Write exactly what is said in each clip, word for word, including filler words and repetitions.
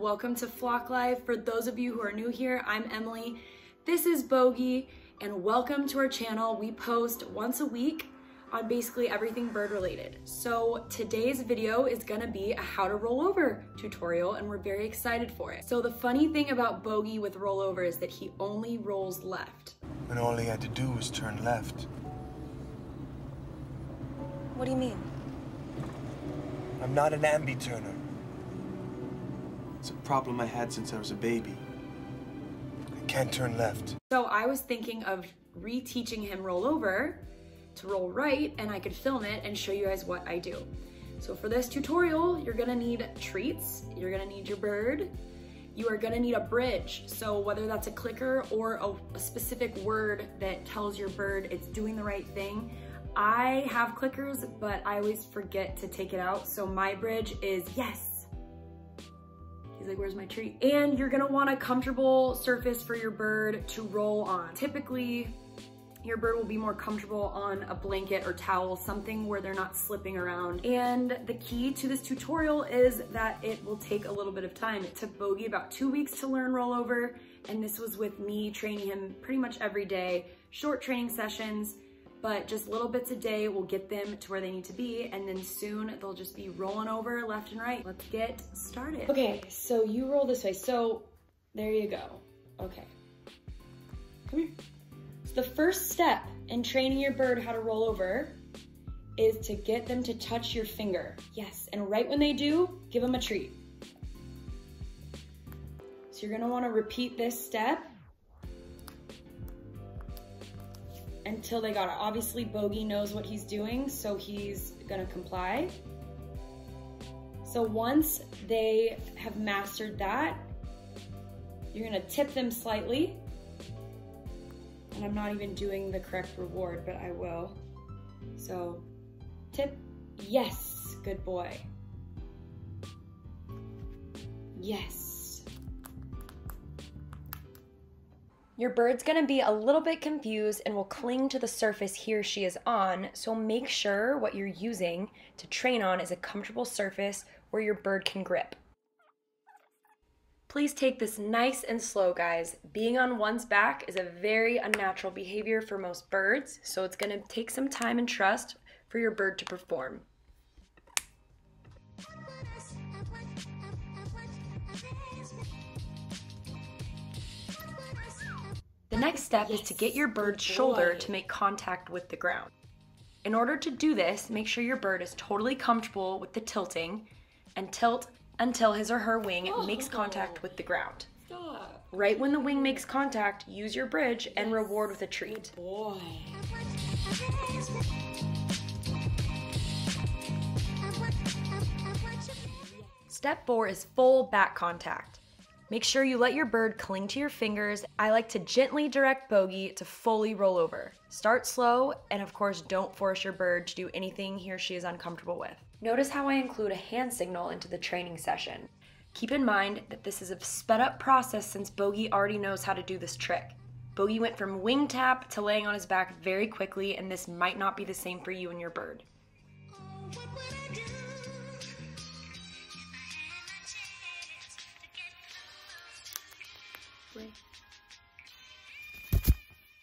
welcome to Flock Life. For those of you who are new here, I'm Emily. This is Bogie, and welcome to our channel. We post once a week on basically everything bird related. So today's video is gonna be a how to rollover tutorial, and we're very excited for it. So the funny thing about Bogie with rollover is that he only rolls left. When all he had to do was turn left. What do you mean? I'm not an ambi-turner. It's a problem I had since I was a baby. I can't turn left. So I was thinking of reteaching him rollover to roll right, and I could film it and show you guys what I do. So for this tutorial, you're gonna need treats, you're gonna need your bird, you are gonna need a bridge. So whether that's a clicker or a, a specific word that tells your bird it's doing the right thing. I have clickers, but I always forget to take it out. So my bridge is yes. He's like, where's my treat? And you're gonna want a comfortable surface for your bird to roll on. Typically, your bird will be more comfortable on a blanket or towel, something where they're not slipping around. And the key to this tutorial is that it will take a little bit of time. It took Bogie about two weeks to learn rollover, and this was with me training him pretty much every day, short training sessions, but just little bits a day will get them to where they need to be, and then soon they'll just be rolling over left and right. Let's get started. Okay, so you roll this way. So there you go. Okay, come here. The first step in training your bird how to roll over is to get them to touch your finger. Yes, and right when they do, give them a treat. So you're gonna wanna repeat this step until they got it. Obviously, Bogie knows what he's doing, so he's gonna comply. So once they have mastered that, you're gonna tip them slightly. And I'm not even doing the correct reward, but I will. So, tip, yes, good boy. Yes. Your bird's gonna be a little bit confused and will cling to the surface he or she is on, so make sure what you're using to train on is a comfortable surface where your bird can grip. Please take this nice and slow, guys. Being on one's back is a very unnatural behavior for most birds, so it's gonna take some time and trust for your bird to perform. The next step yes. is to get your bird's shoulder to make contact with the ground. In order to do this, make sure your bird is totally comfortable with the tilting and tilt until his or her wing oh, makes contact with the ground. Stop. Right when the wing makes contact, use your bridge yes. and reward with a treat. Good boy. Step four is full back contact. Make sure you let your bird cling to your fingers. I like to gently direct Bogie to fully roll over. Start slow, and of course, don't force your bird to do anything he or she is uncomfortable with. Notice how I include a hand signal into the training session. Keep in mind that this is a sped up process since Bogie already knows how to do this trick. Bogie went from wing tap to laying on his back very quickly, and this might not be the same for you and your bird.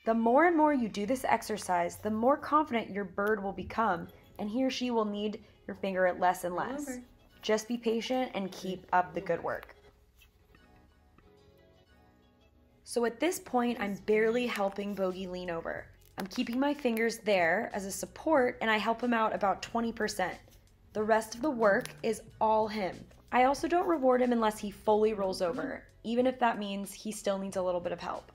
The more and more you do this exercise, the more confident your bird will become, and he or she will need your finger at less and less. Over. Just be patient and keep up the good work. So at this point, I'm barely helping Bogie lean over. I'm keeping my fingers there as a support, and I help him out about twenty percent. The rest of the work is all him. I also don't reward him unless he fully rolls over, even if that means he still needs a little bit of help.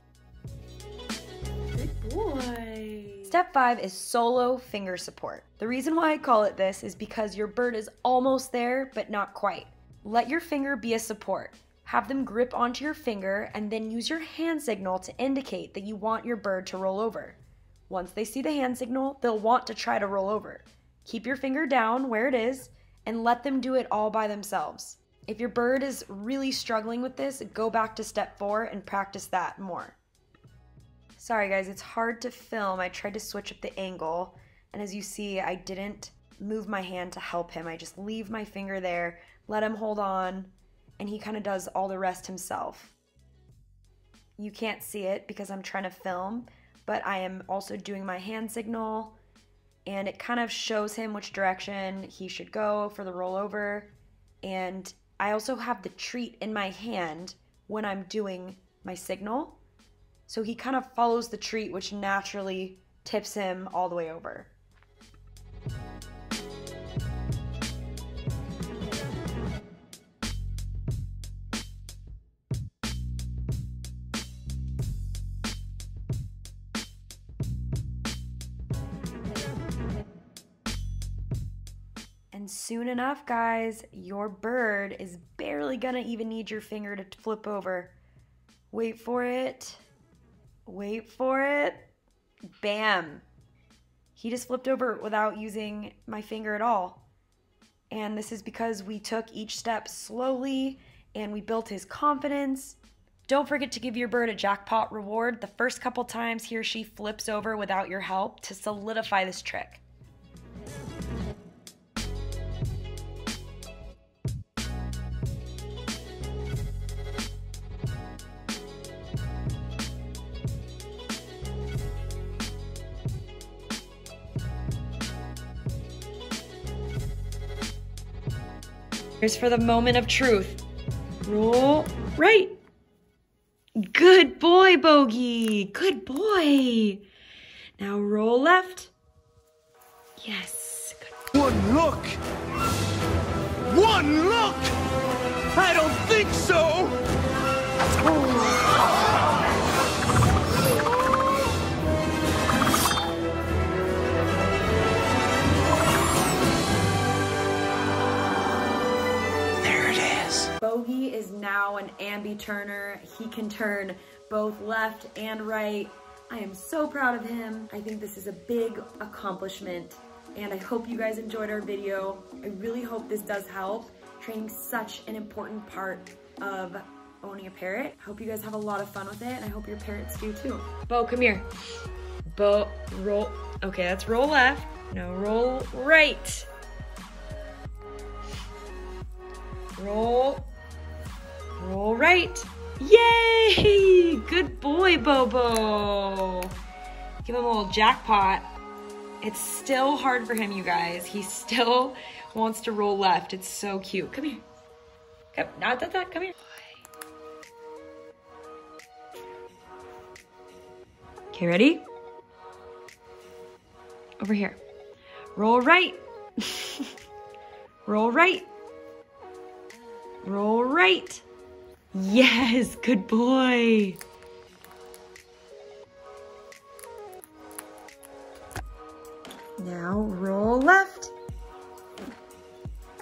Good boy. Step five is solo finger support. The reason why I call it this is because your bird is almost there, but not quite. Let your finger be a support. Have them grip onto your finger and then use your hand signal to indicate that you want your bird to roll over. Once they see the hand signal, they'll want to try to roll over. Keep your finger down where it is and let them do it all by themselves. If your bird is really struggling with this, go back to step four and practice that more. Sorry guys, it's hard to film. I tried to switch up the angle, and as you see, I didn't move my hand to help him. I just leave my finger there, let him hold on, and he kind of does all the rest himself. You can't see it because I'm trying to film, but I am also doing my hand signal, and it kind of shows him which direction he should go for the rollover. And I also have the treat in my hand when I'm doing my signal. So he kind of follows the treat, which naturally tips him all the way over. And soon enough, guys, your bird is barely gonna even need your finger to flip over. Wait for it. Wait for it. Bam. He just flipped over without using my finger at all. And this is because we took each step slowly and we built his confidence. Don't forget to give your bird a jackpot reward the first couple times he or she flips over without your help to solidify this trick. Here's for the moment of truth. Roll right. Good boy, Bogie. Good boy. Now roll left. Yes. Good. One look. One look. I don't think so. Oh. Bogie is now an ambi-turner. He can turn both left and right. I am so proud of him. I think this is a big accomplishment, and I hope you guys enjoyed our video. I really hope this does help. Training's such an important part of owning a parrot. I hope you guys have a lot of fun with it, and I hope your parrots do too. Bo, come here. Bo, roll. Okay, that's roll left. Now roll right. Roll, roll right. Yay! Good boy, Bobo. Give him a little jackpot. It's still hard for him, you guys. He still wants to roll left. It's so cute. Come here. Come, not that, that, come here. Okay, ready? Over here. Roll right. Roll right. Roll right. Yes, good boy. Now roll left.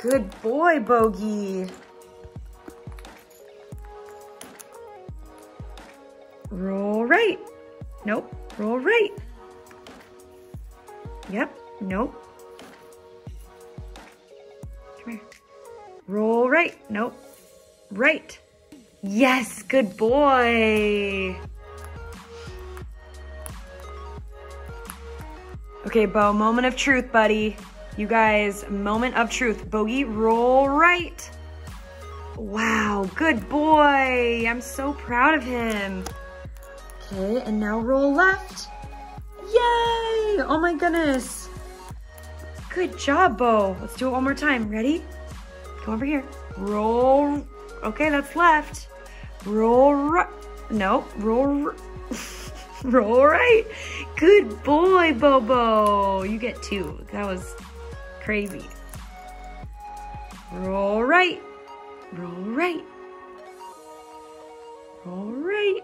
Good boy, Bogie. Roll right. Nope, roll right. Yep, nope. Roll right. Nope. Right. Yes, good boy. Okay, Bo, moment of truth, buddy. You guys, moment of truth. Bogie, roll right. Wow, good boy. I'm so proud of him. Okay, and now roll left. Yay! Oh my goodness. Good job, Bo. Let's do it one more time. Ready? Come over here. Roll. Okay, that's left. Roll right. No, roll. Roll right. Good boy, Bobo. You get two. That was crazy. Roll right. Roll right. Roll right.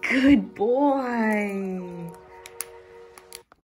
Good boy.